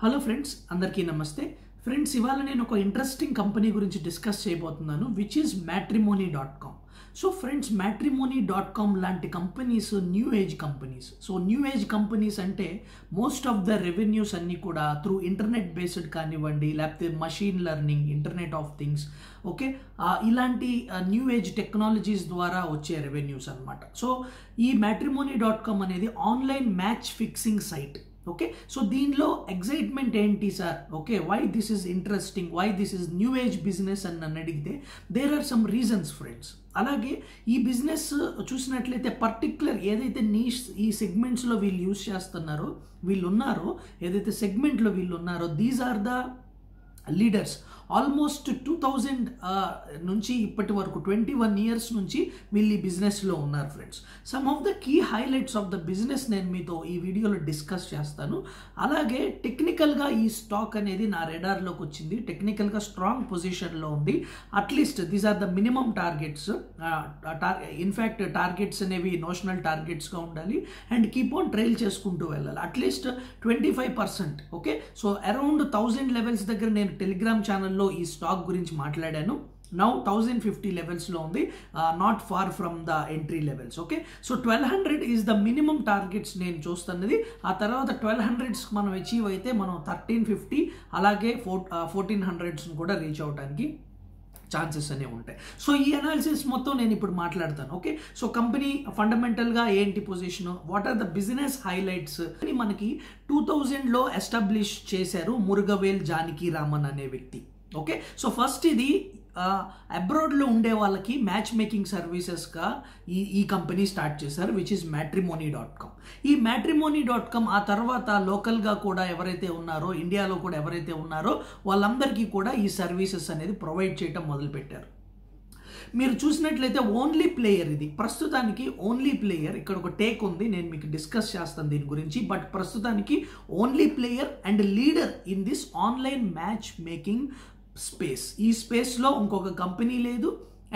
Hello friends అందరికీ నమస్తే friends ఇవాళ నేను ఒక ఇంట్రెస్టింగ్ కంపెనీ గురించి డిస్కస్ చేయబోతున్నాను which is Matrimony.com. So friends Matrimony.com లాంటి companies new age companies. So new age companies అంటే మోస్ట్ ఆఫ్ ద రెవెన్యూస్ అన్నీ కూడా త్రూ ఇంటర్నెట్ బేస్డ్ కానివ్వండి, లేకపోతే machine learning, internet of things, okay, ఇలాంటి న్యూ ఏజ్ టెక్నాలజీస్ ద్వారా వచ్చే రెవెన్యూస్ అనమాట. సో ఈ Matrimony.com అనేది online match fixing site. Okay, so దీనిలో ఎగ్జైట్మెంట్ ఏంటి sir? Okay, why this is interesting, why this is new age business అని నన్ను అడిగితే there are some reasons friends. అలాగే ఈ బిజినెస్ చూసినట్లయితే పర్టిక్యులర్ ఏదైతే నీష్ ఈ సెగ్మెంట్స్లో వీళ్ళు యూజ్ చేస్తున్నారో, ఏదైతే సెగ్మెంట్లో వీళ్ళున్నారో, these are the leaders. Almost 2000 నుంచి ఇప్పటి వరకు 21 years నుంచి వీళ్ళు ఈ బిజినెస్లో ఉన్నారు friends. Some of the key highlights of the business నేను మీతో ఈ వీడియోలో డిస్కస్ చేస్తాను. అలాగే టెక్నికల్గా ఈ స్టాక్ అనేది నా రెడార్లోకి వచ్చింది, టెక్నికల్గా స్ట్రాంగ్ పొజిషన్లో ఉంది. At least these are the minimum targets. In fact targets అనేవి నోషనల్ టార్గెట్స్గా ఉండాలి అండ్ కీప్ ఆన్ ట్రైల్ చేసుకుంటూ వెళ్ళాలి. At least 25%. Okay, so around 1000 levels దగ్గర నేను టెలిగ్రామ్ ఛానల్లో ఈ స్టాక్ గురించి మాట్లాడాను. నౌ 1050 levelsలో ఉంది, not far from the entry levels. Okay, so 1200 is the minimum targets నేను చూస్తున్నది. ఆ తర్వాత 1200కి మనం అచీవ్ అయితే మనం 1350 అలాగే 1400ని కూడా రీచ్ అవడానికి ఛాన్సెస్ అనేవి ఉంటాయి. సో ఈ అనాలిసిస్ మొత్తం నేను ఇప్పుడు మాట్లాడతాను. ఓకే, సో కంపెనీ ఫండమెంటల్గా ఏంటి position, what are the business highlights అని మనకి 2000లో ఎస్టాబ్లిష్ చేశారు మురుగవేల్ జానకి రామన్ అనే వ్యక్తి. ఓకే, సో ఫస్ట్ ఇది అబ్రాడ్లో ఉండే వాళ్ళకి మ్యాచ్ మేకింగ్ సర్వీసెస్గా ఈ కంపెనీ స్టార్ట్ చేశారు విచ్ ఇస్ Matrimony.com. ఈ Matrimony.com ఆ తర్వాత లోకల్గా కూడా ఎవరైతే ఉన్నారో, ఇండియాలో కూడా ఎవరైతే ఉన్నారో వాళ్ళందరికీ కూడా ఈ సర్వీసెస్ అనేది ప్రొవైడ్ చేయడం మొదలుపెట్టారు. మీరు చూసినట్లయితే ఓన్లీ ప్లేయర్, ఇది ప్రస్తుతానికి ఓన్లీ ప్లేయర్. ఇక్కడ ఒక టేక్ ఉంది, నేను మీకు డిస్కస్ చేస్తాను దీని గురించి. బట్ ప్రస్తుతానికి only player and leader in this online match making space. ఈ స్పేస్లో ఇంకొక కంపెనీ లేదు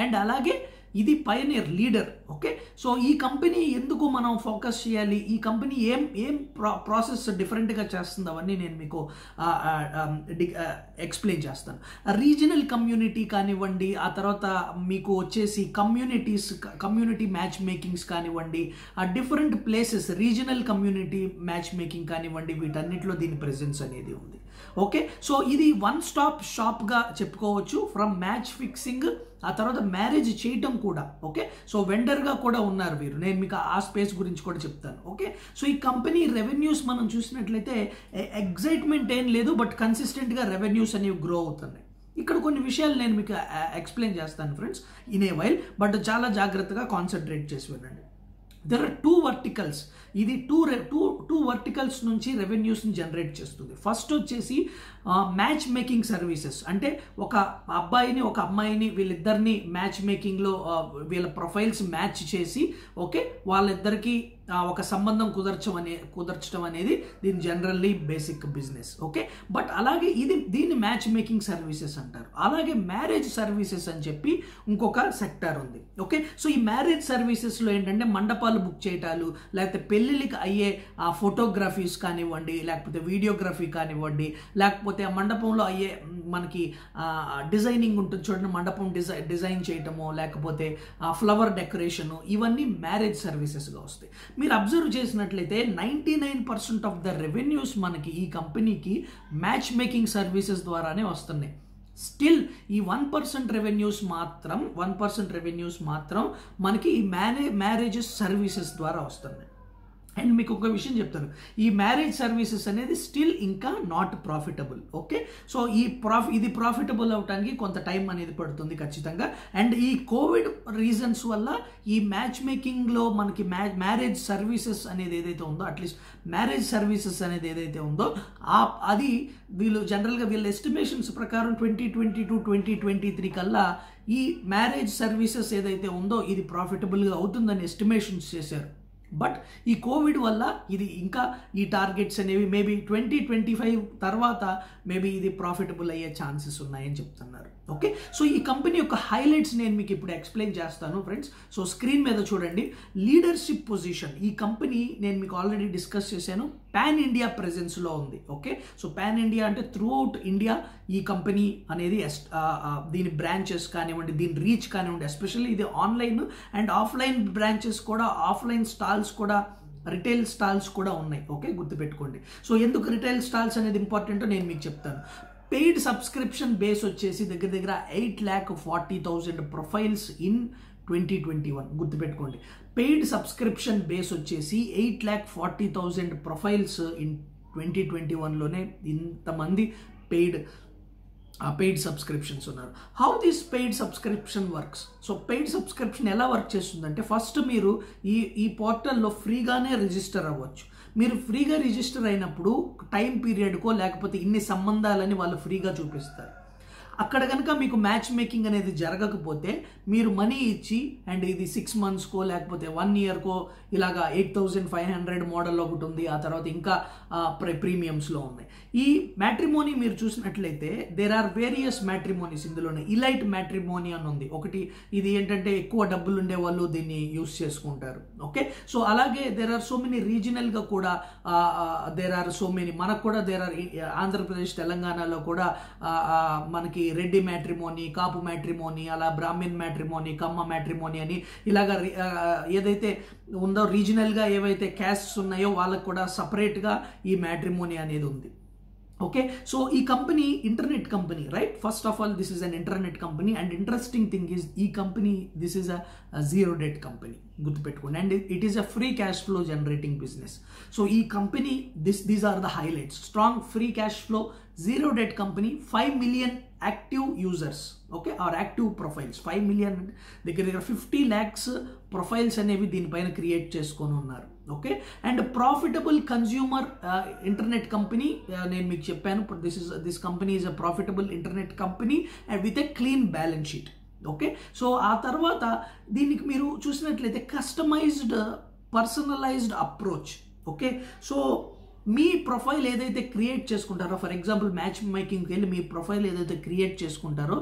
అండ్ అలాగే ఇది పయనీర్, లీడర్. ఓకే, సో ఈ కంపెనీ ఎందుకు మనం ఫోకస్ చేయాలి, ఈ కంపెనీ ఏం ప్రాసెస్ డిఫరెంట్గా చేస్తుంది అవన్నీ నేను మీకు ఎక్స్ప్లెయిన్ చేస్తాను. రీజనల్ కమ్యూనిటీ కానివ్వండి, ఆ తర్వాత మీకు వచ్చేసి కమ్యూనిటీ మ్యాచ్ మేకింగ్స్ కానివ్వండి, ఆ different places regional community match making కానివ్వండి, వీటన్నిటిలో దీని ప్రెజెన్స్ అనేది ఉంది. ఓకే, సో ఇది వన్ స్టాప్ షాప్గా చెప్పుకోవచ్చు ఫ్రమ్ మ్యాచ్ ఫిక్సింగ్, ఆ తర్వాత మ్యారేజ్ చేయటం కూడా. ఓకే, సో వెండర్గా కూడా ఉన్నారు వీరు, నేను మీకు ఆ స్పేస్ గురించి కూడా చెప్తాను. ఓకే, సో ఈ కంపెనీ రెవెన్యూస్ మనం చూసినట్లయితే ఎగ్జైట్మెంట్ ఏం లేదు, బట్ కన్సిస్టెంట్గా రెవెన్యూస్ అనేవి గ్రో అవుతున్నాయి. ఇక్కడ కొన్ని విషయాలు నేను మీకు ఎక్స్ప్లెయిన్ చేస్తాను friends in a while, but చాలా జాగ్రత్తగా కాన్సన్ట్రేట్ చేసి వినండి. దెర్ ఆర్ టూ వర్టికల్స్, ఇది టూ వర్టికల్స్ నుంచి రెవెన్యూస్ని జనరేట్ చేస్తుంది. ఫస్ట్ వచ్చేసి మ్యాచ్ మేకింగ్ సర్వీసెస్, అంటే ఒక అబ్బాయిని ఒక అమ్మాయిని వీళ్ళిద్దరిని మ్యాచ్ మేకింగ్లో వీళ్ళ ప్రొఫైల్స్ మ్యాచ్ చేసి, ఓకే, వాళ్ళిద్దరికీ ఒక సంబంధం కుదర్చడం అనేది దీని generally basic business. Okay, but అలాగే దీన్ని మ్యాచ్ మేకింగ్ సర్వీసెస్ అంటారు. అలాగే మ్యారేజ్ సర్వీసెస్ అని చెప్పి ఇంకొక సెక్టార్ ఉంది. ఓకే, సో ఈ మ్యారేజ్ సర్వీసెస్లో ఏంటంటే మండపాలు బుక్ చేయటాలు, లేకపోతే పెళ్ళిళ్ళకి అయ్యే ఫోటోగ్రఫీస్ కానివ్వండి, లేకపోతే వీడియోగ్రఫీ కానివ్వండి, లేకపోతే ఆ మండపంలో అయ్యే మనకి డిజైనింగ్ ఉంటుంది చూడండి, మండపం డిజైన్ చేయటము, లేకపోతే ఫ్లవర్ డెకరేషను, ఇవన్నీ మ్యారేజ్ సర్వీసెస్గా వస్తాయి. మీరు అబ్జర్వ్ చేసినట్లయితే 99% ఆఫ్ ద రెవెన్యూస్ మనకి ఈ కంపెనీకి మ్యాచ్ మేకింగ్ సర్వీసెస్ ద్వారానే వస్తున్నాయి. స్టిల్ ఈ 1% రెవెన్యూస్ మాత్రం మనకి ఈ మ్యారేజెస్ సర్వీసెస్ ద్వారా వస్తున్నాయి. అండ్ మీకు ఒక విషయం చెప్తాను, ఈ మ్యారేజ్ సర్వీసెస్ అనేది స్టిల్ ఇంకా నాట్ ప్రాఫిటబుల్. ఓకే, సో ఇది ప్రాఫిటబుల్ అవడానికి కొంత టైం అనేది పడుతుంది ఖచ్చితంగా. అండ్ ఈ కోవిడ్ రీజన్స్ వల్ల ఈ మ్యాచ్ మేకింగ్లో మనకి మ్యారేజ్ సర్వీసెస్ అనేది ఏదైతే ఉందో, అట్లీస్ట్ మ్యారేజ్ సర్వీసెస్ అనేది ఏదైతే ఉందో, అది వీళ్ళు జనరల్గా వీళ్ళ ఎస్టిమేషన్స్ ప్రకారం 2022-2023 కల్లా ఈ మ్యారేజ్ సర్వీసెస్ ఏదైతే ఉందో ఇది ప్రాఫిటబుల్గా అవుతుందని ఎస్టిమేషన్స్ చేశారు. బట్ ఈ కోవిడ్ వల్ల ఇది ఇంకా ఈ టార్గెట్స్ అనేవి మేబీ 2025 తర్వాత మేబీ ఇది ప్రాఫిటబుల్ అయ్యే ఛాన్సెస్ ఉన్నాయని చెప్తున్నారు. ఓకే, సో ఈ కంపెనీ యొక్క హైలైట్స్ నేను మీకు ఇప్పుడు ఎక్స్ప్లెయిన్ చేస్తాను ఫ్రెండ్స్. సో స్క్రీన్ మీద చూడండి, లీడర్షిప్ పొజిషన్ ఈ కంపెనీ నేను మీకు ఆల్రెడీ డిస్కస్ చేశాను. पैन इंडिया प्रेजेंस लो उंदी ओके सो पैन इंडिया अंटे थ्रू आउट इंडिया ई कंपनी अनेदी दीनी ब्रांचेस कानिवंडी दीनी रीच कानिवंडी एस्पेशली इदि ऑनलाइन अंड ऑफलाइन ब्रांचेस कूडा ऑफलाइन स्टाल्स कूडा रिटेल स्टाल्स कूडा उन्नायि ओके गुर्तुपेट्टुकोंडी सो एंदुकु रिटेल स्टाल्स अनेदी इंपार्टेंटो नेनु मीकु चेप्तानु पेड सब्सक्रिप्शन बेस वच्चेसी दग्गर दग्गर 8,40,000 प्रोफाइल्स इन 2021 गुर्तुपेट्टुकोंडी पेड सब्सक्रिप्शन बेस वच्चेसी 8,40,000 प्रोफाइल्स इन 2021 लोने इंतमंदी पेड सब्सक्रिप्शन्स उन्नारु how this paid subscription works so paid subscription एला वर्क चेस्तुंदंटे फस्ट मीरू ई पोर्टल लो फ्रीगाने रिजिस्टर अव्वच्चु మీరు ఫ్రీగా రిజిస్టర్ అయినప్పుడు టైం పీరియడ్ కో లేకపోతే ఇన్ని సంబంధాలని వాళ్ళు ఫ్రీగా చూపిస్తారు అక్కడ గనుక మీకు మ్యాచ్ మేకింగ్ అనేది జరగకపోతే మీరు మనీ ఇచ్చి అండ్ ఇది 6 మంత్స్ కో లేకపోతే 1 ఇయర్ కో ఇలాగా 8500 మోడల్ ఒకటి ఉంది ఆ తర్వాత ఇంకా ప్రీమియమ్స్ లో ఉంది ఈ మ్యాట్రిమోనీ మీరు చూసినట్లయితే దేర్ ఆర్ వేరియస్ మ్యాట్రిమోనీస్ ఇందులోనే ఎలైట్ మ్యాట్రిమోనీ అని ఉంది ఒకటి ఇది ఏంటంటే ఎక్కువ డబ్బులు ఉండే వాళ్ళు దీన్ని యూస్ చేసుకుంటారు ఓకే సో అలాగే there are so many regional గా కూడా దేర్ ఆర్ సో మెనీ మనకు కూడా దేర్ ఆర్ ఆంధ్రప్రదేశ్ తెలంగాణలో కూడా మనకి रेड्डी मैट्रिमोनी कापु मैट्रिमोनी अला ब्राह्मण मैट्रिमोनी कम्मा मैट्रिमोनी అని ఇలాగా ఏదైతే ఉందో రీజినల్ గా ఏవైతే క్యాస్ట్స్ ఉన్నాయో వాళ్ళకి కూడా సెపరేట్ గా ఈ మ్యాట్రిమోనీ అనేది ఉంది ఓకే సో ఈ company internet company right first of all this is an internet company and interesting thing is ఈ company this is a zero debt company గుర్తుపెట్టుకోండి and it is a free cash flow generating business so ఈ కంపెనీ these are the highlights strong free cash flow zero debt company 5 million active users okay or active profiles 5 million దగ్గర 50 lakhs profiles అనేవి దీనిపైన create చేసుకొని ఉన్నారు okay and profitable consumer internet company నేను మీకు చెప్పాను this company is a profitable internet company and with a clean balance sheet okay so ఆ తర్వాత దీనికి మీరు చూసినట్లయితే customized personalized approach okay so మీ ప్రొఫైల్ ఏదైతే క్రియేట్ చేసుకుంటారో ఫర్ ఎగ్జాంపుల్ మ్యాచ్ మేకింగ్కి వెళ్ళి మీ ప్రొఫైల్ ఏదైతే క్రియేట్ చేసుకుంటారో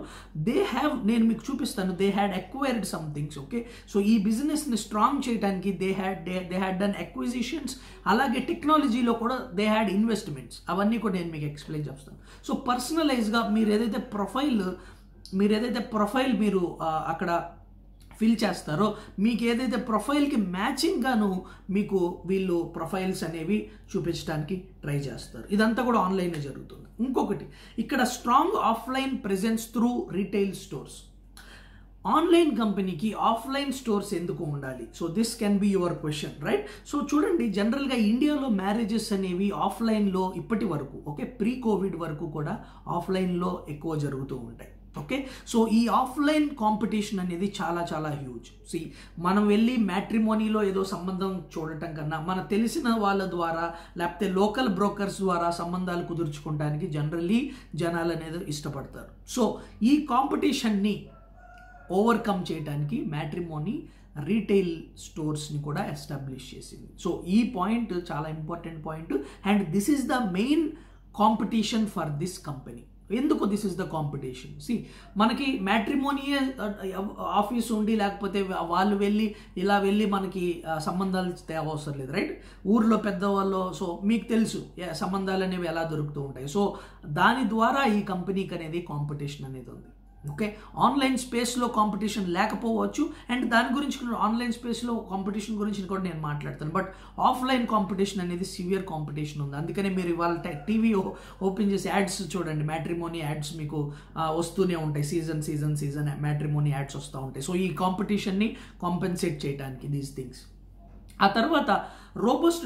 దే హ్యావ్ నేను మీకు చూపిస్తాను they had acquired somethings okay so ఈ బిజినెస్ని స్ట్రాంగ్ చేయడానికి దే హ్యాడ్ డన్ అక్విజిషన్స్ అలాగే టెక్నాలజీలో కూడా దే హ్యాడ్ ఇన్వెస్ట్మెంట్స్ అవన్నీ కూడా నేను మీకు ఎక్స్ప్లెయిన్ చేస్తాను సో పర్సనలైజ్గా మీరు ఏదైతే ప్రొఫైల్ మీరు అక్కడ ఫిల్ చేస్తారో మీకు ఏదైతే ప్రొఫైల్కి మ్యాచింగ్ గాను మీకు వీళ్ళు ప్రొఫైల్స్ అనేవి చూపించడానికి ట్రై చేస్తారు ఇదంతా కూడా ఆన్లైన్లో జరుగుతుంది ఇంకొకటి ఇక్కడ strong offline presence through retail stores online కంపెనీకి ఆఫ్లైన్ స్టోర్స్ ఎందుకు ఉండాలి so this can be your question right so చూడండి జనరల్గా ఇండియాలో మ్యారేజెస్ అనేవి ఆఫ్లైన్లో ఇప్పటి వరకు ఓకే ప్రీ కోవిడ్ వరకు కూడా ఆఫ్లైన్లో ఎక్కువ జరుగుతూ ఉంటాయి ओके सो ई ऑफलाइन कंपटीशन अनेदी चाला चाला ह्यूज सी మనం వెళ్ళి మ్యాట్రిమోనీలో ఏదో సంబంధం చూడటం కన్నా మన తెలిసిన వాళ్ళ ద్వారా లేకపోతే లోకల్ బ్రోకర్స్ ద్వారా సంబంధాలు కుదుర్చుకోవడానికి జనరల్లీ జనాలు అనేది ఇష్టపడతారు సో ఈ కాంపిటీషన్ ని ఓవర్కమ్ చేయడానికి మ్యాట్రిమోనీ రీటైల్ స్టోర్స్ ని కూడా ఎస్టాబ్లిష్ చేసింది సో ఈ పాయింట్ చాలా important point and this is the main competition for this company ఎందుకు this is the competition C మనకి మ్యాట్రిమోనియల్ ఆఫీస్ ఉండి లేకపోతే వాళ్ళు ఇలా వెళ్ళి మనకి సంబంధాలు తేవసరం లేదు రైట్ ఊర్లో పెద్దవాళ్ళు సో మీకు తెలుసు సంబంధాలు అనేవి ఎలా దొరుకుతూ ఉంటాయి సో దాని ద్వారా ఈ కంపెనీకి అనేది కాంపిటీషన్ అనేది ఉంది ఓకే ఆన్లైన్ స్పేస్లో కాంపిటీషన్ లేకపోవచ్చు అండ్ దాని గురించి ఆన్లైన్ స్పేస్లో కాంపిటీషన్ గురించి కూడా నేను మాట్లాడతాను బట్ ఆఫ్లైన్ కాంపిటీషన్ అనేది సివియర్ కాంపిటీషన్ ఉంది అందుకనే మీరు ఇవాళ టీవీ ఓపెన్ చేసి యాడ్స్ చూడండి మ్యాట్రిమోనీ యాడ్స్ మీకు వస్తూనే ఉంటాయి సీజన్ మ్యాట్రిమోనీ యాడ్స్ వస్తూ ఉంటాయి సో ఈ కాంపిటీషన్ని కాంపెన్సేట్ చేయడానికి దీస్ థింగ్స్ ఆ తర్వాత robust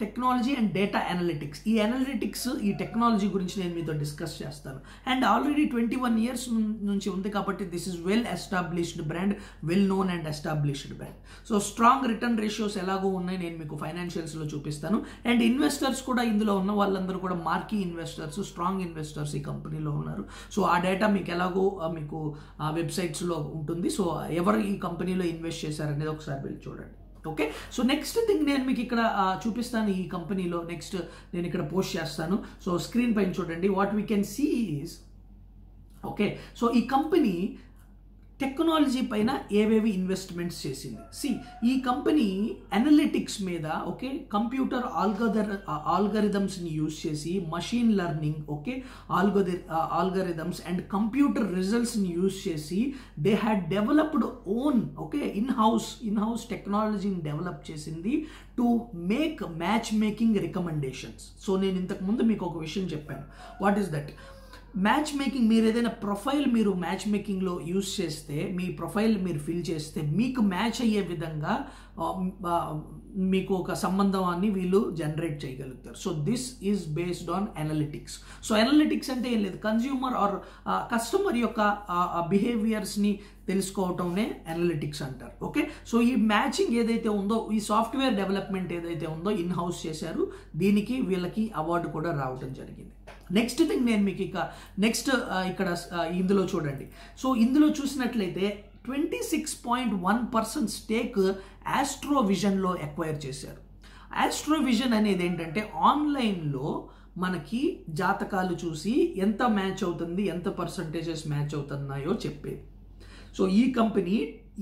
technology and data analytics ఈ అనలిటిక్స్ ఈ టెక్నాలజీ గురించి నేను మీతో డిస్కస్ చేస్తాను అండ్ ఆల్రెడీ 21 ఇయర్స్ నుంచి ఉంది కాబట్టి this is well established brand well known and established brand so strong return ratios ఎలాగో ఉన్నాయి నేను మీకు ఫైనాన్షియల్స్లో చూపిస్తాను అండ్ ఇన్వెస్టర్స్ కూడా ఇందులో ఉన్న వాళ్ళందరూ కూడా మార్కీ ఇన్వెస్టర్స్ స్ట్రాంగ్ ఇన్వెస్టర్స్ ఈ కంపెనీలో ఉన్నారు సో ఆ డేటా మీకు ఎలాగో మీకు వెబ్సైట్స్లో ఉంటుంది సో ఎవరు ఈ కంపెనీలో ఇన్వెస్ట్ చేశారనేది ఒకసారి వెళ్ళి చూడండి ఓకే సో నెక్స్ట్ థింగ్ నేను మీకు ఇక్కడ చూపిస్తాను ఈ కంపెనీలో నెక్స్ట్ నేను ఇక్కడ పోస్ట్ చేస్తాను సో స్క్రీన్ పైన చూడండి what we can see is okay so ఈ కంపెనీ టెక్నాలజీ పైన ఏవేవి ఇన్వెస్ట్మెంట్స్ చేసింది. సి ఈ కంపెనీ అనలిటిక్స్ మీద ఓకే కంప్యూటర్ ఆల్గరిథమ్స్ని యూజ్ చేసి machine learning okay algorithms and computer రిజల్ట్స్ని యూజ్ చేసి they had developed own okay in house టెక్నాలజీని డెవలప్ చేసింది to make match making recommendations. So నేను ఇంతకుముందు మీకు ఒక విషయం చెప్పాను, what is that match making. మీరు ఏదైనా ప్రొఫైల్ మీరు మ్యాచ్ మేకింగ్లో యూజ్ చేస్తే మీ ప్రొఫైల్ మీరు ఫిల్ చేస్తే మీకు మ్యాచ్ అయ్యే విధంగా మీకు ఒక సంబంధాన్ని వీళ్ళు జనరేట్ చేయగలుగుతారు. So this is based on analytics. So analytics అంటే ఏం లేదు, కన్స్యూమర్ ఆర్ కస్టమర్ యొక్క బిహేవియర్స్ని తెలుసుకోవటమే అనలిటిక్స్ అంటారు. ఓకే సో ఈ మ్యాచింగ్ ఏదైతే ఉందో ఈ సాఫ్ట్వేర్ డెవలప్మెంట్ ఏదైతే ఉందో ఇన్ హౌస్ చేశారు, దీనికి వీళ్ళకి అవార్డు కూడా రావడం జరిగింది. నెక్స్ట్ థింగ్ నేను మీకు ఇక నెక్స్ట్ ఇక్కడ ఇందులో చూడండి. సో ఇందులో చూసినట్లయితే 26.1% స్టేక్ ఆస్ట్రో విజన్లో అక్వైర్ చేశారు. ఆస్ట్రో విజన్ అనేది ఏంటంటే ఆన్లైన్లో మనకి జాతకాలు చూసి ఎంత మ్యాచ్ అవుతుంది, ఎంత పర్సంటేజెస్ మ్యాచ్ అవుతున్నాయో చెప్పేది. సో ఈ కంపెనీ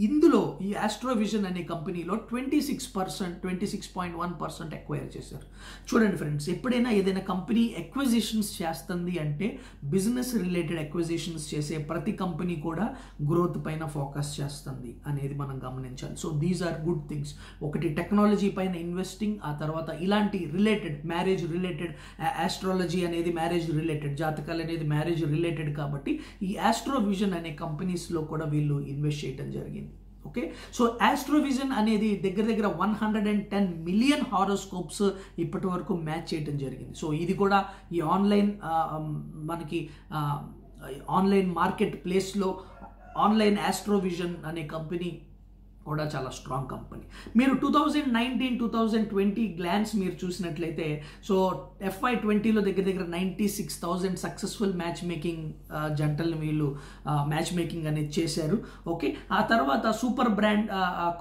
ఇందులో ఈ ఆస్ట్రో విజన్ అనే కంపెనీలో 26.1% అక్వైర్ చేశారు. చూడండి ఫ్రెండ్స్, ఎప్పుడైనా ఏదైనా కంపెనీ అక్విజిషన్స్ చేస్తుంది అంటే బిజినెస్ రిలేటెడ్ అక్విజిషన్స్ చేసే ప్రతి కంపెనీ కూడా గ్రోత్ పైన ఫోకస్ చేస్తుంది అనేది మనం గమనించాలి. So these are good things. ఒకటి టెక్నాలజీ పైన ఇన్వెస్టింగ్, ఆ తర్వాత ఇలాంటి రిలేటెడ్ మ్యారేజ్ రిలేటెడ్ ఆస్ట్రాలజీ అనేది మ్యారేజ్ రిలేటెడ్, జాతకాలు అనేది మ్యారేజ్ రిలేటెడ్ కాబట్టి ఈ ఆస్ట్రో విజన్ అనే కంపెనీస్లో కూడా వీళ్ళు ఇన్వెస్ట్ చేయడం జరిగింది. ఓకే సో ఆస్ట్రో విజన్ అనేది దగ్గర 110 మిలియన్ హారోస్కోప్స్ ఇప్పటి వరకు మ్యాచ్ చేయడం జరిగింది. సో ఇది కూడా ఈ ఆన్లైన్ మనకి ఆన్లైన్ మార్కెట్ ప్లేస్లో ఆన్లైన్ ఆస్ట్రో విజన్ అనే కంపెనీ కూడా చాలా స్ట్రాంగ్ కంపెనీ. మీరు 2019-2020 గ్లాన్స్ మీరు చూసినట్లయితే సో FY20లో దగ్గర 96,000 సక్సెస్ఫుల్ మ్యాచ్ మేకింగ్ జంటలను వీళ్ళు మ్యాచ్ మేకింగ్ అనేది చేశారు. ఓకే ఆ తర్వాత super brand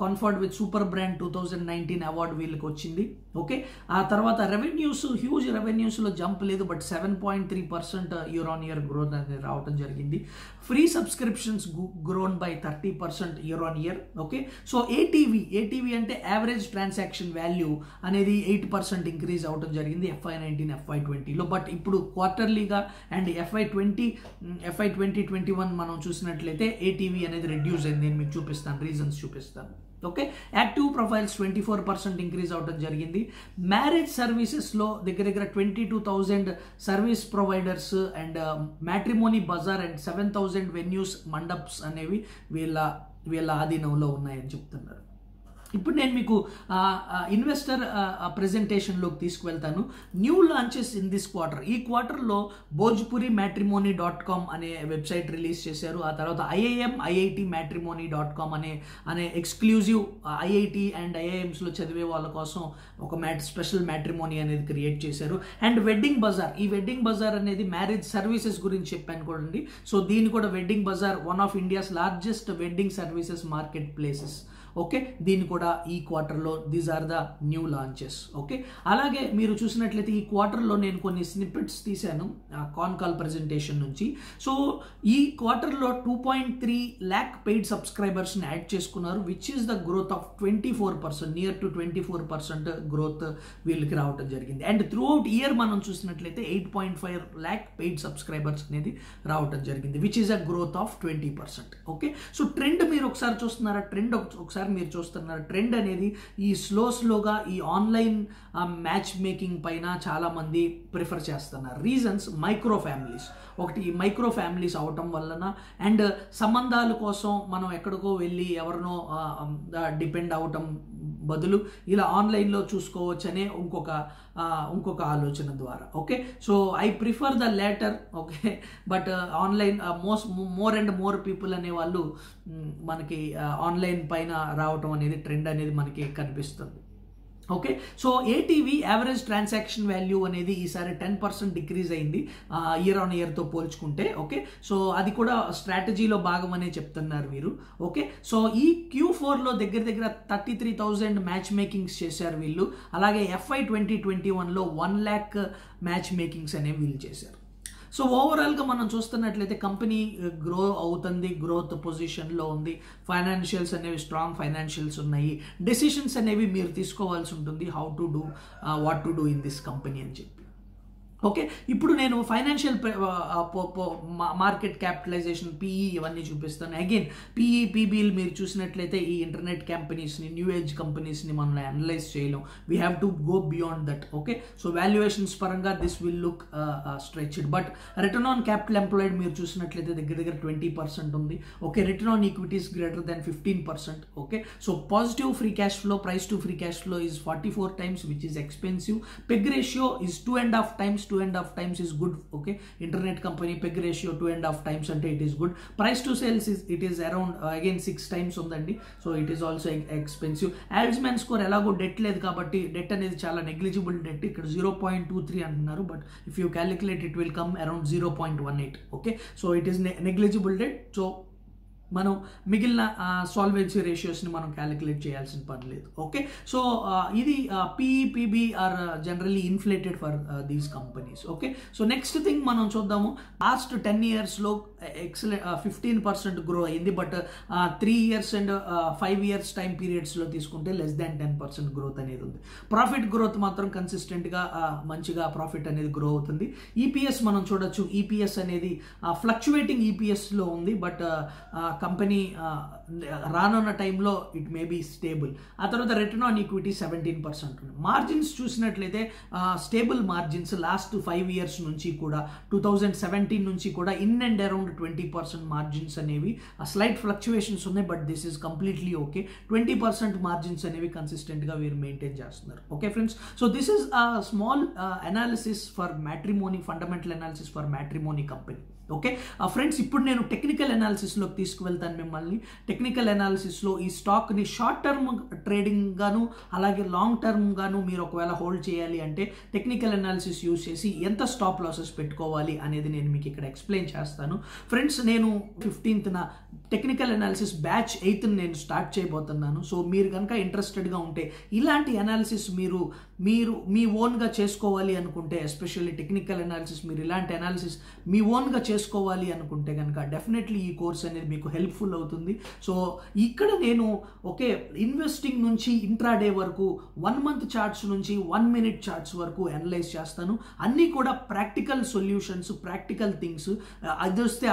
conferred with super brand 2019 award వీళ్ళకి వచ్చింది. ఓకే ఆ తర్వాత రెవెన్యూస్ హ్యూజ్ రెవెన్యూస్లో జంప్ లేదు, but 7.3% year on year growth అనేది రావడం జరిగింది. Free subscriptions grown by 30% year on year. Okay so ATV అంటే యావరేజ్ ట్రాన్సాక్షన్ వాల్యూ అనేది 8% ఇంక్రీజ్ అవడం జరిగింది FY19-FY20లో. బట్ ఇప్పుడు క్వార్టర్లీగా అండ్ FY20-21 మనం చూసినట్లయితే ఏటీవీ అనేది రెడ్యూస్ అయింది. నేను మీకు చూపిస్తాను, రీజన్స్ చూపిస్తాను. ఓకే యాక్టివ్ ప్రొఫైల్స్ 24% ఇంక్రీజ్ అవడం జరిగింది. మ్యారేజ్ సర్వీసెస్లో దగ్గర 22,000 service providers and matrimony bazaar and 7,000 venues mandaps అనేవి వీళ్ళ ఆధీనంలో ఉన్నాయని చెప్తున్నారు. ఇప్పుడు నేను మీకు ఇన్వెస్టర్ ప్రజెంటేషన్లోకి తీసుకువెళ్తాను. New launches in this quarter, ఈ క్వార్టర్లో బోజ్పూరి మ్యాట్రిమోనీ.com అనే వెబ్సైట్ రిలీజ్ చేశారు. ఆ తర్వాత IIT మ్యాట్రిమోనీ.com అనే ఎక్స్క్లూజివ్ IIT అండ్ IIMస్లో చదివే వాళ్ళ కోసం ఒక స్పెషల్ మ్యాట్రిమోనీ అనేది క్రియేట్ చేశారు. అండ్ వెడ్డింగ్ బజార్, ఈ వెడ్డింగ్ బజార్ అనేది మ్యారేజ్ సర్వీసెస్ గురించి చెప్పాను చూడండి. సో దీన్ని కూడా wedding Bazar one of India's largest wedding services market places. Okay దీన్ని కూడా ఈ క్వార్టర్లో these are the new launches. Okay అలాగే మీరు చూసినట్లయితే ఈ క్వార్టర్లో నేను కొన్ని స్నిప్పెట్స్ తీశాను కాన్ కాల్ ప్రజెంటేషన్ నుంచి. సో ఈ క్వార్టర్లో 2.3 lakh పెయిడ్ సబ్స్క్రైబర్స్ని యాడ్ చేసుకున్నారు, which is the growth of 24%, near to 24% growth వీళ్ళకి రావడం జరిగింది. అండ్ త్రూ అవుట్ ఇయర్ మనం చూసినట్లయితే 8.5 lakh పెయిడ్ సబ్స్క్రైబర్స్ అనేది రావడం జరిగింది, which is a growth of 20%. Okay so trend మీరు ఒకసారి చూస్తున్నారా, ట్రెండ్ ఒకసారి మీరు చూస్తున్నారు. ట్రెండ్ అనేది ఈ స్లోగా ఈ ఆన్లైన్ మ్యాచ్ మేకింగ్ పైన చాలా మంది ప్రిఫర్ చేస్తున్నారు. రీజన్స్ మైక్రో ఫ్యామిలీస్, ఒకటి ఈ మైక్రో ఫ్యామిలీస్ అవటం వలన అండ్ సంబంధాల కోసం మనం ఎక్కడికో వెళ్ళి ఎవరినో డిపెండ్ అవటం బదులు ఇలా ఆన్లైన్లో చూసుకోవచ్చనే ఇంకొక ఆలోచన ద్వారా. Okay so I prefer the later. Okay but online more and more people అనేవాళ్ళు మనకి ఆన్లైన్ పైన రావటం అనేది ట్రెండ్ అనేది మనకి కనిపిస్తుంది. Okay so ATV average transaction value అనేది ఈసారి 10% డిక్రీజ్ అయింది ఇయర్ ఆన్ ఇయర్తో పోల్చుకుంటే. ఓకే సో అది కూడా స్ట్రాటజీలో భాగమనే చెప్తున్నారు వీరు. ఓకే సో ఈ Q4లో దగ్గర 33,000 మ్యాచ్ మేకింగ్స్ చేశారు వీళ్ళు. అలాగే FY20-21లో 1 lakh మ్యాచ్ మేకింగ్స్ అనేవి వీళ్ళు చేశారు. సో ఓవరాల్గా మనం చూస్తున్నట్లయితే కంపెనీ గ్రో అవుతుంది, గ్రోత్ పొజిషన్లో ఉంది, ఫైనాన్షియల్స్ అనేవి స్ట్రాంగ్ ఫైనాన్షియల్స్ ఉన్నాయి, డెసిషన్స్ అనేవి మీరు తీసుకోవాల్సి ఉంటుంది, how to do what to do in this company అని చెప్పి. ఓకే, ఇప్పుడు నేను ఫైనాన్షియల్ మార్కెట్ క్యాపిటలైజేషన్ పీఈ ఇవన్నీ చూపిస్తాను. అగైన్ పీఈ పీబీలు మీరు చూసినట్లయితే ఈ ఇంటర్నెట్ కంపెనీస్ని, న్యూ ఏజ్ కంపెనీస్ని మనం అనలైజ్ చేయలేం. We have to go beyond that. Okay, so valuations పరంగా this will look stretched. But return on capital employed మీరు చూసినట్లయితే దగ్గర దగ్గర 20% ఉంది. Okay, return on equities greater than 15%. Okay, so positive free cash flow, price to free cash flow is 44 times, which is expensive. PEG ratio is 2.5 times is good. Okay, internet company peg ratio 2.5 times and it is good. Price to sales is it is around again 6 times undandi, so it is also expensive. Alsman score elago debt led kabatti debt anedi chaala negligible debt ikkada 0.23 antunnaru, but if you calculate it will come around 0.18. okay, so it is negligible debt. So మనం మిగిలిన solvency రేషియోస్ని మనం calculate చేయాల్సిన పని లేదు. Okay, so ఇది PE PB are generally inflated for these companies. Okay, so next thing మనం చూద్దాము. Last 10 yearsలో ఎక్సలెంట్ 15% గ్రో అయింది, but 3 years and 5 years time పీరియడ్స్లో తీసుకుంటే లెస్ దాన్ 10% గ్రోత్ అనేది ఉంది. ప్రాఫిట్ గ్రోత్ మాత్రం కన్సిస్టెంట్గా మంచిగా ప్రాఫిట్ అనేది గ్రో అవుతుంది. ఈపీఎస్ మనం చూడొచ్చు, ఈపీఎస్ అనేది ఫ్లక్చువేటింగ్ ఈపీఎస్లో ఉంది, బట్ కంపెనీ రానున్న టైంలో ఇట్ మే బీ స్టేబుల్. ఆ తర్వాత రిటర్న్ ఆన్ ఈక్విటీ 17% ఉంది. మార్జిన్స్ చూసినట్లయితే స్టేబుల్ మార్జిన్స్ లాస్ట్ 5 years నుంచి కూడా, 2017 నుంచి కూడా ఇన్ అండ్ అరౌండ్ 20% మార్జిన్స్ అనేవి, స్లైట్ ఫ్లక్చుయేషన్స్ ఉన్నాయి, but this is completely okay. 20% margins అనేవి కన్సిస్టెంట్గా వీరు మెయింటైన్ చేస్తున్నారు. Okay friends, so this is small analysis for matrimony, fundamental analysis for matrimony company. Okay friends, ఇప్పుడు నేను టెక్నికల్ అనాలిసిస్లోకి తీసుకువెళ్తాను మిమ్మల్ని. టెక్నికల్ అనాలిసిస్లో ఈ స్టాక్ని షార్ట్ టర్మ్ ట్రేడింగ్గాను అలాగే లాంగ్ టర్మ్గాను మీరు ఒకవేళ హోల్డ్ చేయాలి అంటే టెక్నికల్ అనాలిసిస్ యూజ్ చేసి ఎంత స్టాప్ లాసెస్ పెట్టుకోవాలి అనేది నేను మీకు ఇక్కడ ఎక్స్ప్లెయిన్ చేస్తాను. ఫ్రెండ్స్, నేను 15th technical analysis batch 8th నేను స్టార్ట్ చేయబోతున్నాను. సో మీరు కనుక ఇంట్రెస్టెడ్గా ఉంటే ఇలాంటి అనాలిసిస్ మీరు మీ ఓన్గా చేసుకోవాలి అనుకుంటే, ఎస్పెషల్లీ టెక్నికల్ అనాలిసిస్ మీరు ఇలాంటి అనాలిసిస్ మీ ఓన్గా చేసుకోవాలి అనుకుంటే కనుక డెఫినెట్లీ ఈ కోర్స్ అనేది మీకు హెల్ప్ఫుల్ అవుతుంది. సో ఇక్కడ నేను ఓకే ఇన్వెస్టింగ్ నుంచి ఇంట్రాడే వరకు, 1 month చార్ట్స్ నుంచి 1 minute చార్ట్స్ వరకు అనలైజ్ చేస్తాను. అన్నీ కూడా ప్రాక్టికల్ సొల్యూషన్స్, ప్రాక్టికల్ థింగ్స్. అదొస్తే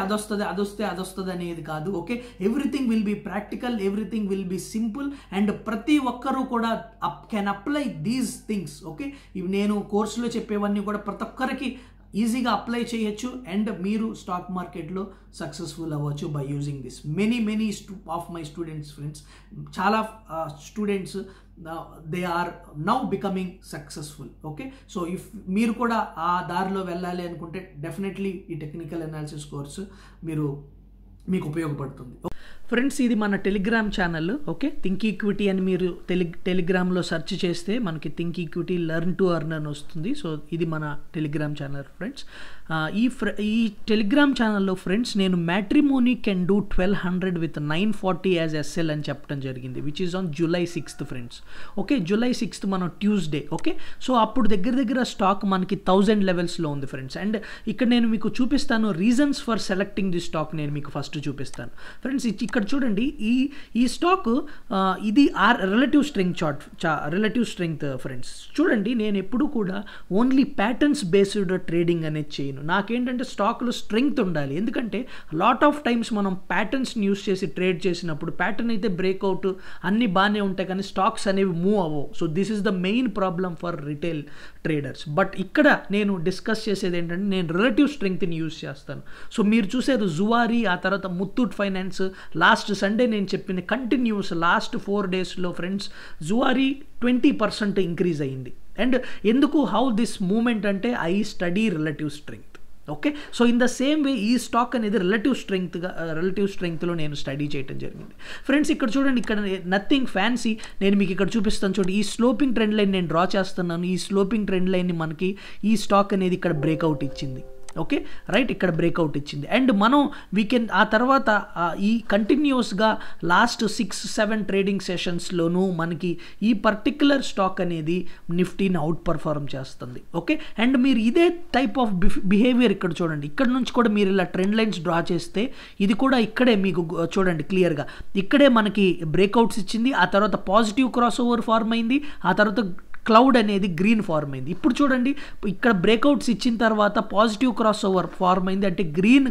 అదొస్తుంది అనేది కాదు. Okay, everything will be practical, everything will be simple, and ప్రతి ఒక్కరూ కూడా can apply these things. Okay, ఇవి నేను కోర్సులో చెప్పేవన్నీ కూడా ప్రతి ఒక్కరికి ఈజీగా అప్లై చేయొచ్చు, అండ్ మీరు స్టాక్ మార్కెట్లో సక్సెస్ఫుల్ అవ్వచ్చు by using this. Many of my students friends, చాలా students they are now becoming successful. Okay, so if మీరు కూడా ఆ దారిలో వెళ్ళాలి అనుకుంటే డెఫినెట్లీ ఈ టెక్నికల్ అనాలిసిస్ కోర్సు మీకు ఉపయోగపడుతుంది. ఫ్రెండ్స్, ఇది మన Telegram channel. Okay, think equity అని మీరు టెలిగ్రామ్లో సెర్చ్ చేస్తే మనకి think equity, learn to earn అని వస్తుంది. సో ఇది మన టెలిగ్రామ్ ఛానల్ ఫ్రెండ్స్. ఈ టెలిగ్రామ్ ఛానల్లో ఫ్రెండ్స్ నేను matrimony can do 1200 with 940 as SL అని చెప్పడం జరిగింది, which is on July 6th friends. Okay, July 6th మనం ట్యూస్డే. ఓకే, సో అప్పుడు దగ్గర దగ్గర స్టాక్ మనకి 1000 levelsలో ఉంది ఫ్రెండ్స్. అండ్ ఇక్కడ నేను మీకు చూపిస్తాను reasons for selecting the stock, నేను మీకు ఫస్ట్ చూపిస్తాను ఫ్రెండ్స్. ఇక్కడ చూడండి, ఈ స్టాక్ ఇది relative strength relative strength friends. చూడండి, నేను ఎప్పుడు కూడా ఓన్లీ ప్యాటర్న్స్ బేస్డ్ ట్రేడింగ్ అనేది చేయను. నాకేంటంటే స్టాక్లో స్ట్రెంగ్త్ ఉండాలి, ఎందుకంటే లాట్ ఆఫ్ టైమ్స్ మనం ప్యాటర్న్స్ని యూస్ చేసి ట్రేడ్ చేసినప్పుడు ప్యాటర్న్ అయితే బ్రేక్అవుట్ అన్నీ బాగానే ఉంటాయి, కానీ స్టాక్స్ అనేవి మూవ్ అవ్వవు. So this is the main problem for retail traders. But ఇక్కడ నేను డిస్కస్ చేసేది ఏంటంటే నేను రిలేటివ్ స్ట్రెంగ్త్ని యూస్ చేస్తాను. సో మీరు చూసారు జువారీ, ఆ తర్వాత ముత్తూట్ ఫైనాన్స్, లాస్ట్ సండే నేను చెప్పింది కంటిన్యూస్ లాస్ట్ 4 daysలో ఫ్రెండ్స్ జువారీ 20% ఇంక్రీజ్ అయ్యింది. అండ్ ఎందుకు, హౌ దిస్ మూమెంట్ అంటే I study relative strength. Okay, so in the same way ఈ స్టాక్ అనేది రిలేటివ్ స్ట్రెంగ్త్లో నేను స్టడీ చేయడం జరిగింది ఫ్రెండ్స్. ఇక్కడ చూడండి, ఇక్కడ నథింగ్ ఫ్యాన్సీ, నేను మీకు ఇక్కడ చూపిస్తాను. చూడండి, ఈ స్లోపింగ్ ట్రెండ్ లైన్ నేను డ్రా చేస్తున్నాను. ఈ స్లోపింగ్ ట్రెండ్ లైన్ని మనకి ఈ స్టాక్ అనేది ఇక్కడ బ్రేక్అవుట్ ఇచ్చింది. ఓకే రైట్ ఇక్కడ బ్రేక్అవుట్ ఇచ్చింది అండ్ మనం వీకెండ్ ఆ తర్వాత ఈ కంటిన్యూస్గా లాస్ట్ 6-7 ట్రేడింగ్ సెషన్స్లోనూ మనకి ఈ పర్టిక్యులర్ స్టాక్ అనేది నిఫ్టీని అవుట్ పర్ఫార్మ్ చేస్తుంది. ఓకే అండ్ మీరు ఇదే టైప్ ఆఫ్ బిహేవియర్ ఇక్కడ చూడండి, ఇక్కడ నుంచి కూడా మీరు ఇలా ట్రెండ్ లైన్స్ డ్రా చేస్తే ఇది కూడా ఇక్కడే మీకు చూడండి క్లియర్గా ఇక్కడే మనకి బ్రేక్అవుట్స్ ఇచ్చింది, ఆ తర్వాత పాజిటివ్ క్రాస్ ఓవర్ ఫార్మ్ అయింది, ఆ తర్వాత క్లౌడ్ అనేది గ్రీన్ ఫార్మ్ అయింది. ఇప్పుడు చూడండి ఇక్కడ బ్రేక్అవుట్స్ ఇచ్చిన తర్వాత పాజిటివ్ క్రాస్ ఓవర్ ఫార్మ్ అయింది, అంటే green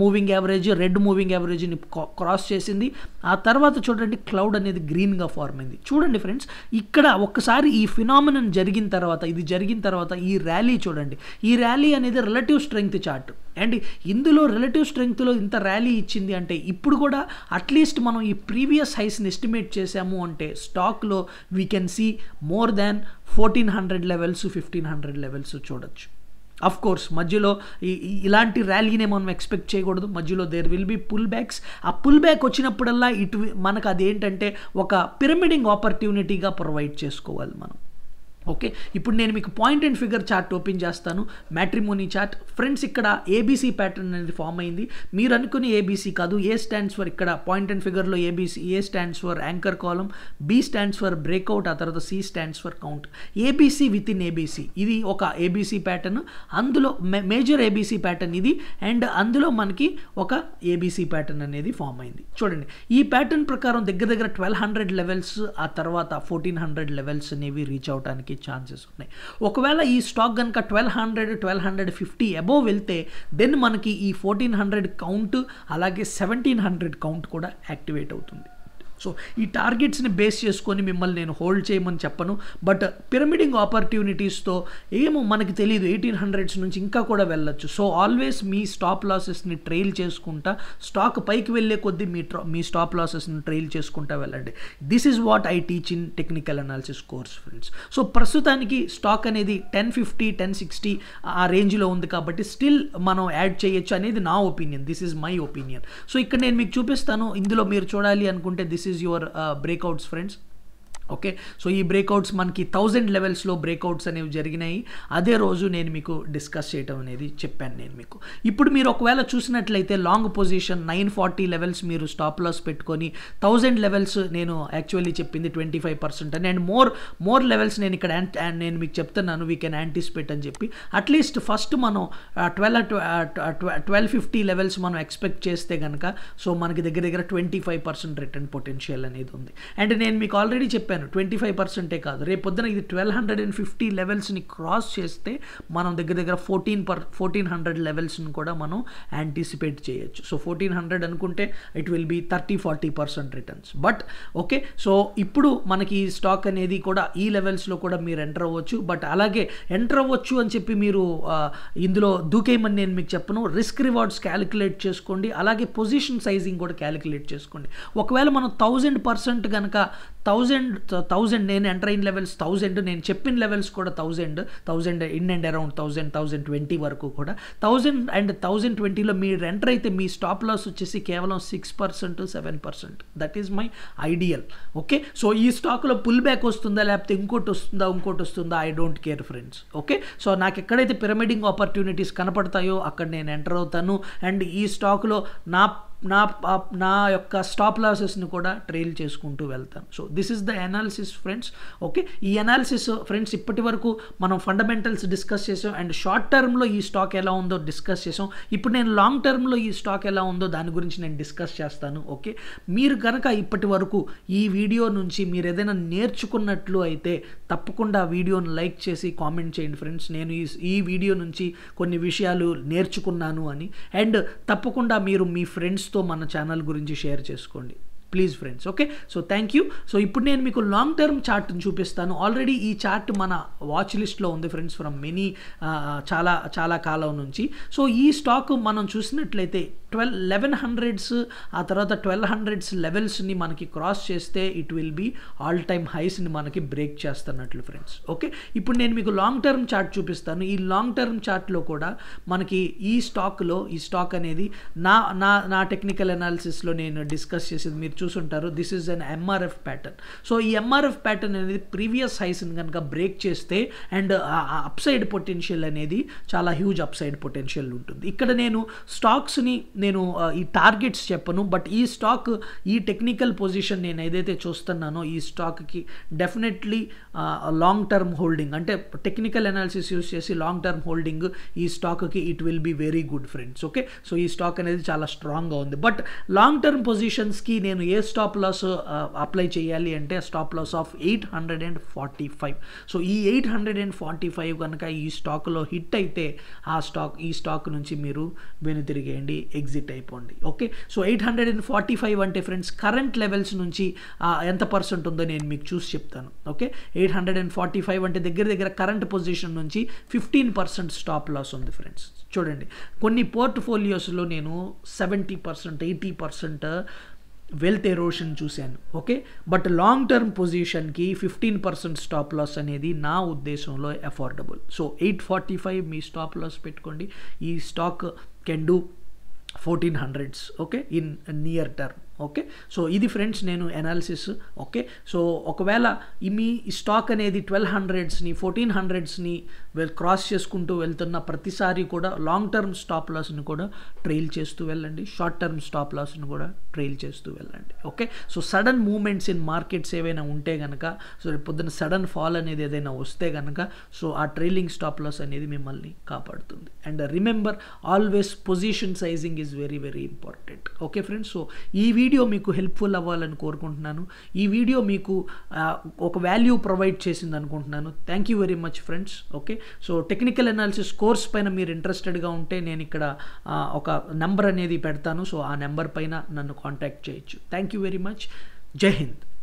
moving average red moving యావరేజ్ని క్రాస్ చేసింది, ఆ తర్వాత చూడండి క్లౌడ్ అనేది గ్రీన్గా ఫార్మ్ అయింది. చూడండి ఫ్రెండ్స్ ఇక్కడ ఒక్కసారి ఈ ఫినామినన్ జరిగిన తర్వాత ఇది జరిగిన తర్వాత ఈ ర్యాలీ చూడండి, ఈ ర్యాలీ అనేది రిలేటివ్ స్ట్రెంగ్త్ చార్ట్ అండ్ ఇందులో రిలేటివ్ స్ట్రెంగ్త్లో ఇంత ర్యాలీ ఇచ్చింది అంటే ఇప్పుడు కూడా అట్లీస్ట్ మనం ఈ ప్రీవియస్ హైస్ని ఎస్టిమేట్ చేసాము అంటే స్టాక్లో we can see more than 1400 levels 1500 levels చూడొచ్చు. అఫ్ కోర్స్ మధ్యలో ఇలాంటి ర్యాలీనే మనం ఎక్స్పెక్ట్ చేయకూడదు, మధ్యలో there will be pull backs, ఆ పుల్ బ్యాక్ వచ్చినప్పుడల్లా ఇటు మనకు అదేంటంటే ఒక పిరమిడింగ్ ఆపర్చునిటీగా ప్రొవైడ్ చేసుకోవాలి మనం. ఓకే ఇప్పుడు నేను మీకు point and figure chart open చేస్తాను, మ్యాట్రిమోనీ చార్ట్. ఫ్రెండ్స్ ఇక్కడ ఏబీసీ ప్యాటర్న్ అనేది ఫామ్ అయింది, మీరు అనుకునే ఏబీసీ కాదు, ఏ స్టాండ్స్ ఫర్ ఇక్కడ పాయింట్ అండ్ ఫిగర్లో ABC, A stands for anchor column, B stands for breakout, ఆ తర్వాత C stands for count. ABC with in ABC ఇది ఒక ఏబీసీ ప్యాటర్న్, అందులో మేజర్ ఏబీసీ ప్యాటర్న్ ఇది అండ్ అందులో మనకి ఒక ఏబీసీ ప్యాటర్న్ అనేది ఫామ్ అయింది. చూడండి ఈ ప్యాటర్న్ ప్రకారం దగ్గర దగ్గర 1200 లెవెల్స్ ఆ తర్వాత 1400 లెవెల్స్ అనేవి రీచ్ అవడానికి ఛాన్సెస్ ఉన్నాయి. ఒకవేళ ఈ స్టాక్ కనుక 1200-1250 అబోవ్ వెళ్తే దెన్ మనకి ఈ 1400 కౌంట్ అలాగే 1700 కౌంట్ కూడా యాక్టివేట్ అవుతుంది. సో ఈ టార్గెట్స్ని బేస్ చేసుకొని మిమ్మల్ని నేను హోల్డ్ చేయమని చెప్పను, బట్ పిరమిడింగ్ ఆపర్చునిటీస్తో ఏమో మనకి తెలియదు 1800s నుంచి ఇంకా కూడా వెళ్ళొచ్చు. సో ఆల్వేస్ మీ స్టాప్ లాసెస్ని ట్రైల్ చేసుకుంటా స్టాక్ పైకి వెళ్ళే కొద్దీ మీ స్టాప్ లాసెస్ని ట్రైల్ చేసుకుంటా వెళ్ళండి. This is what I teach in technical analysis course friends. So ప్రస్తుతానికి స్టాక్ అనేది 1050-1060 ఆ రేంజ్లో ఉంది కాబట్టి స్టిల్ మనం యాడ్ చేయొచ్చు అనేది నా opinion, this is my opinion. So ఇక్కడ నేను మీకు చూపిస్తాను, ఇందులో మీరు చూడాలి అనుకుంటే this is your breakouts friends. Okay so ఈ బ్రేక్అవుట్స్ మనకి 1000 లెవెల్స్లో బ్రేక్అవుట్స్ అనేవి జరిగినాయి, అదే రోజు నేను మీకు డిస్కస్ చేయడం అనేది చెప్పాను నేను మీకు. ఇప్పుడు మీరు ఒకవేళ చూసినట్లయితే లాంగ్ పొజిషన్ 940 లెవెల్స్ మీరు స్టాప్ లాస్ పెట్టుకొని 1000 లెవెల్స్ నేను యాక్చువల్లీ చెప్పింది 25% అని అండ్ మోర్ లెవెల్స్ నేను ఇక్కడ నేను మీకు చెప్తున్నాను వీ కెన్ యాంటిసిపేట్ అని చెప్పి అట్లీస్ట్ ఫస్ట్ మనం 1250 లెవెల్స్ మనం ఎక్స్పెక్ట్ చేస్తే కనుక సో మనకి దగ్గర దగ్గర 25% రిటర్న్ పొటెన్షియల్ అనేది ఉంది. అండ్ నేను మీకు ఆల్రెడీ చెప్పాను 25%ఏ కాదు, రేపు పొద్దున ఇది 1250 లెవెల్స్ని క్రాస్ చేస్తే మనం దగ్గర దగ్గర 1400 లెవెల్స్ని కూడా మనం యాంటిసిపేట్ చేయొచ్చు. సో 1400 అనుకుంటే it will be 30-40% returns. But okay so ఇప్పుడు మనకి ఈ స్టాక్ అనేది కూడా ఈ లెవెల్స్లో కూడా మీరు ఎంటర్ అవ్వచ్చు, బట్ అలాగే ఎంటర్ అవ్వచ్చు అని చెప్పి మీరు ఇందులో దూకేయమని నేను మీకు చెప్పను. రిస్క్ రివార్డ్స్ క్యాలిక్యులేట్ చేసుకోండి, అలాగే పొజిషన్ సైజింగ్ కూడా క్యాలిక్యులేట్ చేసుకోండి. ఒకవేళ మనం 1000% కనుక 1000 నేను ఎంటర్ అయిన లెవెల్స్ 1000, నేను చెప్పిన లెవెల్స్ కూడా 1000 ఇన్ అండ్ అరౌండ్ 1020 వరకు కూడా 1000 and 1020లో మీరు ఎంటర్ అయితే మీ స్టాప్ లాస్ వచ్చేసి కేవలం 6%-7%. That is my ideal. Okay so ఈ స్టాక్లో పుల్ బ్యాక్ వస్తుందా లేకపోతే ఇంకోటి వస్తుందా I don't care friends. Okay so నాకు ఎక్కడైతే పిరమిడింగ్ ఆపర్చునిటీస్ కనపడతాయో అక్కడ నేను ఎంటర్ అవుతాను అండ్ ఈ స్టాక్లో నా యొక్క స్టాప్ లాసెస్ని కూడా ట్రైల్ చేసుకుంటూ వెళ్తాను. So this is the analysis friends. Okay ఈ అనాలిసిస్ ఫ్రెండ్స్ ఇప్పటి వరకు మనం ఫండమెంటల్స్ డిస్కస్ చేసాం అండ్ షార్ట్ టర్మ్లో ఈ స్టాక్ ఎలా ఉందో డిస్కస్ చేసాం. ఇప్పుడు నేను లాంగ్ టర్మ్లో ఈ స్టాక్ ఎలా ఉందో దాని గురించి నేను డిస్కస్ చేస్తాను. ఓకే మీరు కనుక ఇప్పటి వరకు ఈ వీడియో నుంచి మీరు ఏదైనా నేర్చుకున్నట్లు అయితే తప్పకుండా వీడియోను లైక్ చేసి కామెంట్ చేయండి ఫ్రెండ్స్, నేను ఈ వీడియో నుంచి కొన్ని విషయాలు నేర్చుకున్నాను అని. అండ్ తప్పకుండా మీరు మీ ఫ్రెండ్స్ తో మన ఛానల్ గురించి షేర్ చేసుకోండి please friends. Okay so thank you. So ఇప్పుడు నేను మీకు లాంగ్ టర్మ్ చార్ట్ని చూపిస్తాను. ఆల్రెడీ ఈ చార్ట్ మన వాచ్ లిస్ట్లో ఉంది ఫ్రెండ్స్ ఫ్రమ్ మెనీ చాలా కాలం నుంచి. సో ఈ స్టాక్ మనం చూసినట్లయితే 1100s आ तरह 1200s लेवल्स नी मन की क्रॉस चेस्ते it will be all time highs नी मन की ब्रेक चेस्तुन्नట్లు फ्रेंड्स ओके इप्पुडु नेनु मीकु लांग टर्म चार्ट चूपिस्तानु ई लांग टर्म चार्ट लो कूडा मनकी ई स्टॉक अनेदी ना ना ना टेक्निकल एनालिसिस लो नेनु डिस्कस चेसेदी मीरु चूसुंटारु this is an MRF pattern so ई MRF पैटर्न अनेदी प्रीवियस हाईस नी गनक ब्रेक చేస్తే అండ్ అప్సైడ్ పొటెన్షియల్ అనేది చాలా హ్యూజ్ అప్సైడ్ పొటెన్షియల్ ఉంటుంది ఇక్కడ నేను స్టాక్స్ ని నేను ఈ టార్గెట్స్ చెప్పను బట్ ఈ స్టాక్ ఈ టెక్నికల్ పొజిషన్ నేను ఏదైతే చూస్తున్నానో ఈ స్టాక్ కి డెఫినెట్లీ లాంగ్ టర్మ్ హోల్డింగ్ అంటే టెక్నికల్ అనాలిసిస్ యూస్ చేసి లాంగ్ టర్మ్ హోల్డింగ్ ఈ స్టాక్ కి it will be very good friends okay so ఈ స్టాక్ అనేది చాలా స్ట్రాంగ్ గా ఉంది బట్ లాంగ్ టర్మ్ పొజిషన్స్ కి నేను ఏ స్టాప్ లాస్ అప్లై చేయాలి అంటే స్టాప్ లాస్ ఆఫ్ 845 సో ఈ 845 గనుక ఈ స్టాక్ లో హిట్ అయితే ఆ స్టాక్ ఈ స్టాక్ నుంచి మీరు వెనుతిరిగేయండి ఎగ్జిట్ అయిపోండి ఓకే సో 845 అంటే ఫ్రెండ్స్ కరెంట్ లెవెల్స్ నుంచి ఎంత పర్సెంట్ ఉందో నేను మీకు చూసి చెప్తాను ఓకే 845 అంటే దగ్గర దగ్గర కరెంట్ పొజిషన్ నుంచి 15% స్టాప్ లాస్ ఉంది ఫ్రెండ్స్ చూడండి కొన్ని పోర్ట్‌ఫోలియోస్ లో నేను 70% 80% वेल्थ एरोशन चूसाను okay but long term position की 15% स्टॉप लॉस అనేది నా ఉద్దేశంలో అఫోర్డబుల్ సో 845 మీ స్టాప్ లాస్ పెట్టుకోండి ఈ stock can do 1400s okay in near term okay so ఇది ఫ్రెండ్స్ నేను అనాలిసిస్ ఓకే సో ఒకవేళ మీ స్టాక్ అనేది 1200sని 1400sని క్రాస్ చేసుకుంటూ వెళ్తున్న ప్రతిసారి కూడా లాంగ్ టర్మ్ స్టాప్ లాస్ని కూడా ట్రైల్ చేస్తూ వెళ్ళండి షార్ట్ టర్మ్ స్టాప్ లాస్ని కూడా ట్రైల్ చేస్తూ వెళ్ళండి okay so sudden moments in markets ఏవైనా ఉంటే గనక సో పొద్దున్న సడన్ ఫాల్ అనేది ఏదైనా వస్తే గనక సో ఆ ట్రైలింగ్ స్టాప్ లాస్ అనేది మిమ్మల్ని కాపాడుతుంది and remember always position sizing is very very important okay friends so ఈ वीडियो मीकु हेल्पफुल अव्वाలని కోరుకుంటున్నాను ఈ వీడియో మీకు ఒక వాల్యూ ప్రొవైడ్ చేసింది అనుకుంటున్నాను thank you very much friends okay so technical analysis course పైన మీరు ఇంట్రెస్టెడ్ గా ఉంటే నేను ఇక్కడ ఒక నంబర్ అనేది పెడతాను సో ఆ నంబర్ పైన నన్ను కాంటాక్ట్ చేయొచ్చు థాంక్యూ వెరీ మచ్ జై హింద్